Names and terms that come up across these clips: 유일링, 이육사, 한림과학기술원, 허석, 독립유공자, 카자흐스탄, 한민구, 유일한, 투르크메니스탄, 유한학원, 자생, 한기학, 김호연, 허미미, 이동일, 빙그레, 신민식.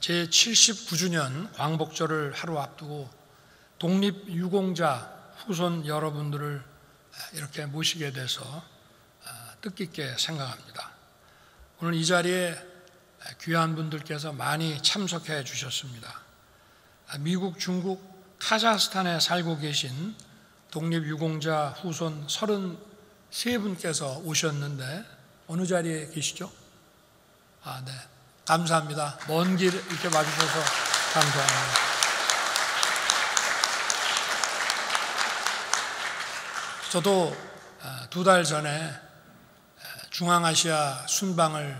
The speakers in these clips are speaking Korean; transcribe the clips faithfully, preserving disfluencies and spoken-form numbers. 제칠십구 주년 광복절을 하루 앞두고 독립유공자 후손 여러분들을 이렇게 모시게 돼서 뜻깊게 생각합니다. 오늘 이 자리에 귀한 분들께서 많이 참석해 주셨습니다. 미국, 중국, 카자흐스탄에 살고 계신 독립유공자 후손 서른세 분께서 오셨는데 어느 자리에 계시죠? 아, 네. 감사합니다. 먼 길 이렇게 와주셔서 감사합니다. 저도 두 달 전에 중앙아시아 순방을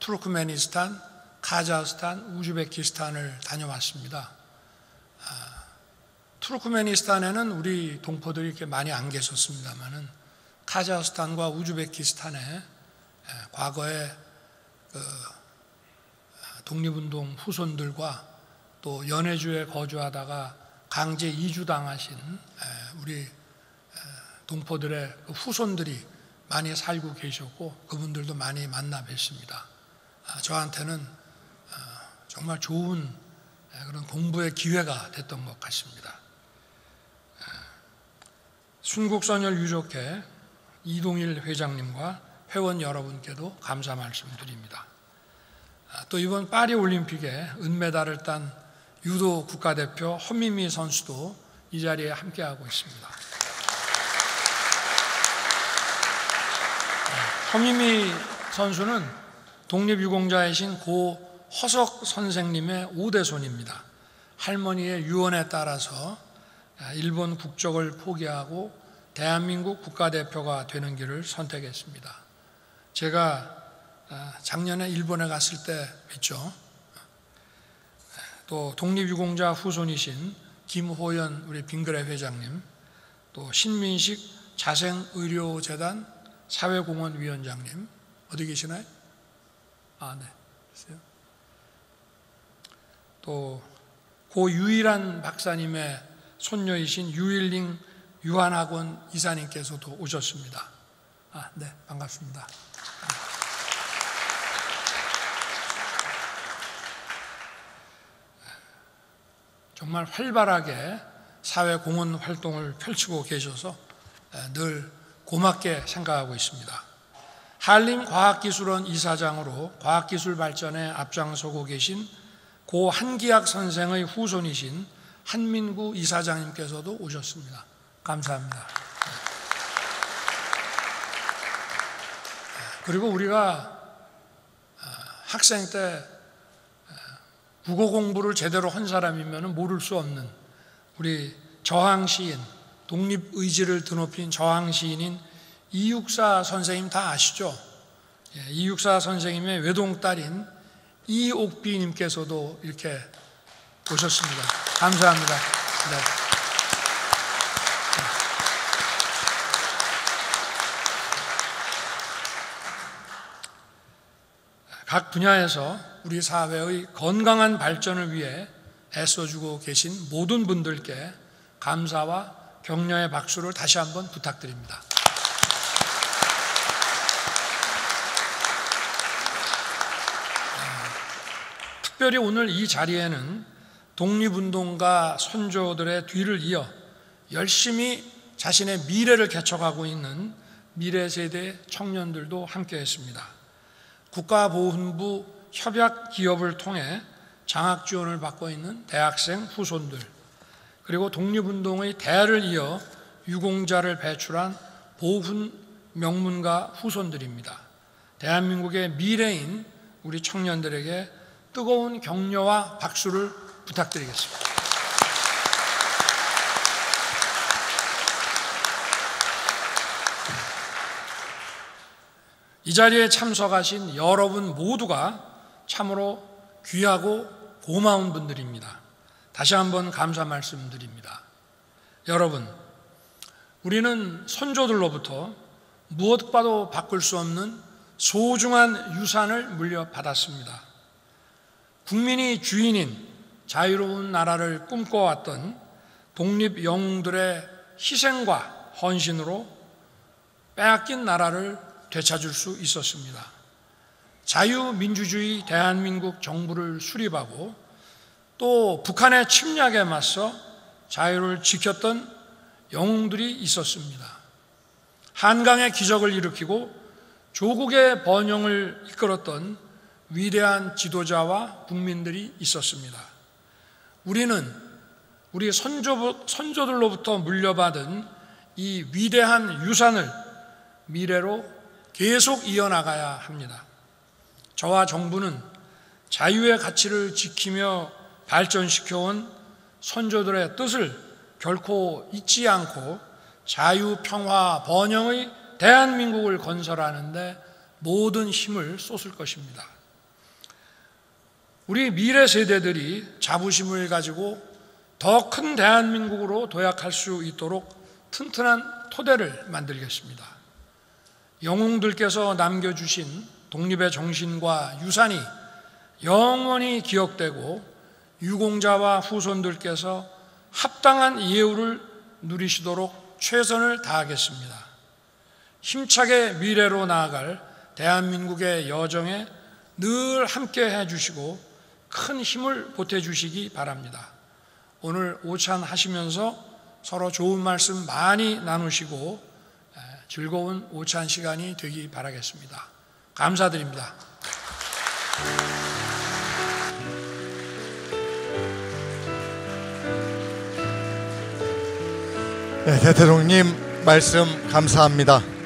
투르크메니스탄, 카자흐스탄, 우즈베키스탄을 다녀왔습니다. 투르크메니스탄에는 우리 동포들이 이렇게 많이 안 계셨습니다만은 카자흐스탄과 우즈베키스탄에 과거에 그 독립운동 후손들과 또 연해주에 거주하다가 강제 이주당하신 우리 동포들의 후손들이 많이 살고 계셨고 그분들도 많이 만나 뵙습니다. 저한테는 정말 좋은 그런 공부의 기회가 됐던 것 같습니다. 순국선열 유족회 이동일 회장님과 회원 여러분께도 감사 말씀드립니다. 또 이번 파리올림픽에 은메달을 딴 유도 국가대표 허미미 선수도 이 자리에 함께하고 있습니다. 허미미 선수는 독립유공자이신 고 허석 선생님의 오대손입니다. 할머니의 유언에 따라서 일본 국적을 포기하고 대한민국 국가대표가 되는 길을 선택했습니다. 제가 작년에 일본에 갔을 때 뵀죠. 또 독립유공자 후손이신 김호연 우리 빙그레 회장님, 또 신민식 자생 의료재단 사회공헌 위원장님 어디 계시나요? 아, 네, 계세요. 또 고 유일한 박사님의 손녀이신 유일링 유한학원 이사님께서도 오셨습니다. 아, 네, 반갑습니다. 정말 활발하게 사회공헌 활동을 펼치고 계셔서 늘 고맙게 생각하고 있습니다. 한림과학기술원 이사장으로 과학기술 발전에 앞장서고 계신 고 한기학 선생의 후손이신 한민구 이사장님께서도 오셨습니다. 감사합니다. 그리고 우리가 학생 때 국어 공부를 제대로 한 사람이면 모를 수 없는 우리 저항시인, 독립의지를 드높인 저항시인인 이육사 선생님 다 아시죠? 예, 이육사 선생님의 외동딸인 이옥비님께서도 이렇게 오셨습니다. 감사합니다. 네. 각 분야에서 우리 사회의 건강한 발전을 위해 애써주고 계신 모든 분들께 감사와 격려의 박수를 다시 한번 부탁드립니다. 특별히 오늘 이 자리에는 독립운동가 선조들의 뒤를 이어 열심히 자신의 미래를 개척하고 있는 미래세대 청년들도 함께했습니다. 국가보훈부 협약 기업을 통해 장학 지원을 받고 있는 대학생 후손들, 그리고 독립운동의 대열을 이어 유공자를 배출한 보훈 명문가 후손들입니다. 대한민국의 미래인 우리 청년들에게 뜨거운 격려와 박수를 부탁드리겠습니다. 이 자리에 참석하신 여러분 모두가 참으로 귀하고 고마운 분들입니다. 다시 한번 감사 말씀드립니다. 여러분, 우리는 선조들로부터 무엇과도 바꿀 수 없는 소중한 유산을 물려받았습니다. 국민이 주인인 자유로운 나라를 꿈꿔왔던 독립영웅들의 희생과 헌신으로 빼앗긴 나라를 되찾을 수 있었습니다. 자유민주주의 대한민국 정부를 수립하고 또 북한의 침략에 맞서 자유를 지켰던 영웅들이 있었습니다. 한강의 기적을 일으키고 조국의 번영을 이끌었던 위대한 지도자와 국민들이 있었습니다. 우리는 우리 선조, 선조들로부터 물려받은 이 위대한 유산을 미래로 계속 이어나가야 합니다. 저와 정부는 자유의 가치를 지키며 발전시켜온 선조들의 뜻을 결코 잊지 않고 자유, 평화, 번영의 대한민국을 건설하는 데 모든 힘을 쏟을 것입니다. 우리 미래 세대들이 자부심을 가지고 더 큰 대한민국으로 도약할 수 있도록 튼튼한 토대를 만들겠습니다. 영웅들께서 남겨주신 독립의 정신과 유산이 영원히 기억되고 유공자와 후손들께서 합당한 예우를 누리시도록 최선을 다하겠습니다. 힘차게 미래로 나아갈 대한민국의 여정에 늘 함께해 주시고 큰 힘을 보태주시기 바랍니다. 오늘 오찬하시면서 서로 좋은 말씀 많이 나누시고 즐거운 오찬 시간이 되기 바라겠습니다. 감사드립니다. 네, 대통령님 말씀 감사합니다.